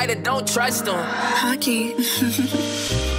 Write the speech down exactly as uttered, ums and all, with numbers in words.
fighter, don't trust him. Hawky.